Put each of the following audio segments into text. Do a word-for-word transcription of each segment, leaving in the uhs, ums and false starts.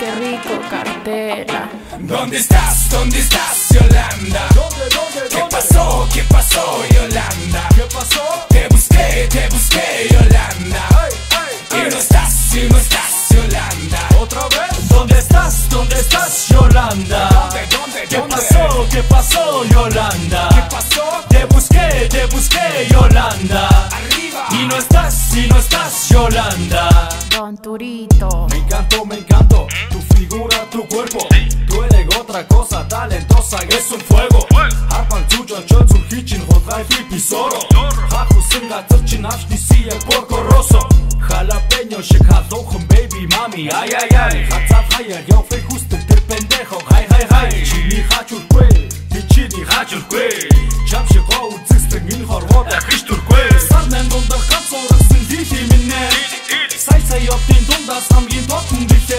qué rico, Kartela. ¿Dónde estás? ¿Dónde estás, Yolanda? ¿Dónde, dónde, dónde? ¿Qué pasó? ¿Qué pasó, Yolanda? ¿Qué pasó? Te busqué, te busqué, Yolanda. Ay, ay, ay. Y no estás, y no estás, Yolanda. ¿Otra vez? ¿Dónde estás? ¿Dónde estás, Yolanda? ¿Dónde, dónde, ¿Qué dónde? pasó? ¿Qué pasó, Yolanda? ¿Qué pasó? Te busqué, te busqué, Yolanda. Arriba. Y no estás, y no estás, Yolanda. Don Turito. Me encantó, me encantó tu figura, tu cuerpo. Tú eres otra cosa talentosa, es un fuego. Arpan chucha, chuchu, hichin, hodai, pisoro. Haju singa, tachin, ashti, si el porco roso. Jalapeño, shekadojum, baby, mami, ay, ay, ay. Hatzat, haya, yo fui justo, te pendejo, ay, ay, ay. Chini, hachur, güey, tichini, hachur, güey. Chamshe, go, zisten, in horvota, hishtur, güey. Sarnen, donde, hazoras, sinditi, minne. Salsa, yo, tin, dondas, hamgin, totum, dije.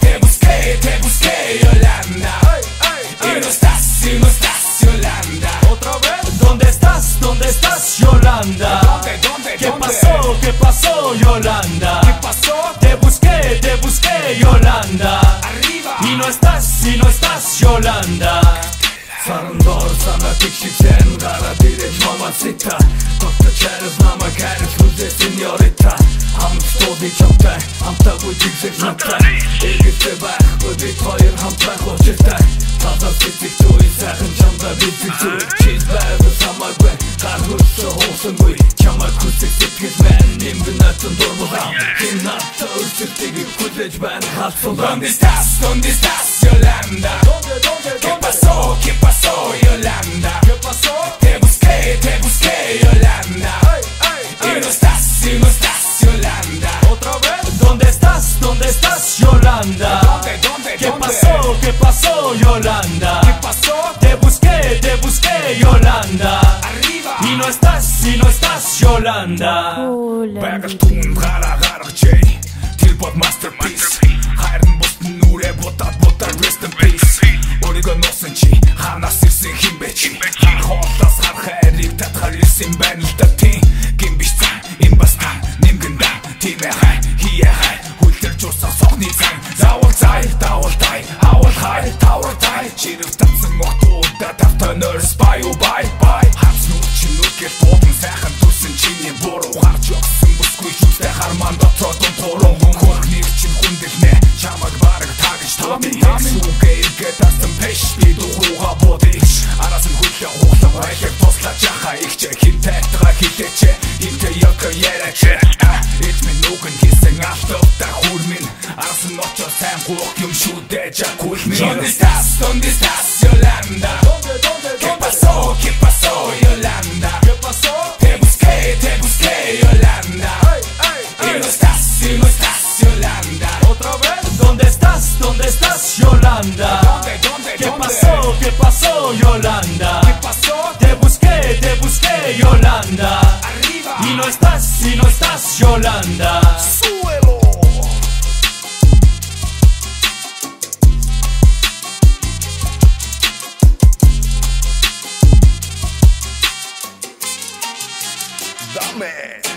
Te busqué, te busqué, Yolanda. Ay, ay, y no estás, y no estás, Yolanda. ¿Otra vez? ¿Dónde estás? ¿Dónde estás, Yolanda? ¿Dónde, dónde, ¿Qué dónde? pasó? ¿Qué pasó, Yolanda? ¿Qué pasó? Te busqué, te busqué, Yolanda. Arriba. Y no estás, y no estás, Yolanda. Sarındor sana tikşiksen Kara direk mamacita Kosta çerez nama keriz Müze senyorita Hamık dodi çapta Hamta bu yüksek şapta İlgisi bak bu bit hayır hamta Koçita Tazar sisik duy Sakın camda bizik duy Çizberdi samar güy Karhuşta olsun güy Kemal kusik sipkiz ben Nimdin ettin durmudan Kinnatta ırsız digi Kuzec ben hasıl Donde estás, donde estás Yolanda Donde, donde, donde ¿Qué pasó, Yolanda? ¿Qué pasó? Te busqué, te busqué, Yolanda. Ay, ay, ay. Y no estás, y no estás, Yolanda. ¿Otra vez? ¿Dónde estás? ¿Dónde estás, Yolanda? ¿Dónde, dónde, ¿Qué dónde? pasó? ¿Qué pasó, Yolanda? ¿Qué pasó? Te busqué, te busqué, Yolanda. Arriba. Y no estás, y no estás, Yolanda. ¿Dónde estás? ¿Dónde estás, Yolanda? ¿Dónde, dónde, dónde? ¿Qué pasó? ¿Qué pasó, Yolanda? ¿Qué pasó? Te busqué, te busqué, Yolanda. Ay, ay, y no estás, y no estás, Yolanda. ¿Otra vez? ¿Dónde estás? ¿Dónde estás, Yolanda? ¿Dónde, dónde, ¿Qué dónde? pasó? ¿Qué pasó, Yolanda? ¿Qué pasó? Te busqué, te busqué, Yolanda. Arriba. Y no estás, y no estás, Yolanda. Súbelo. Man.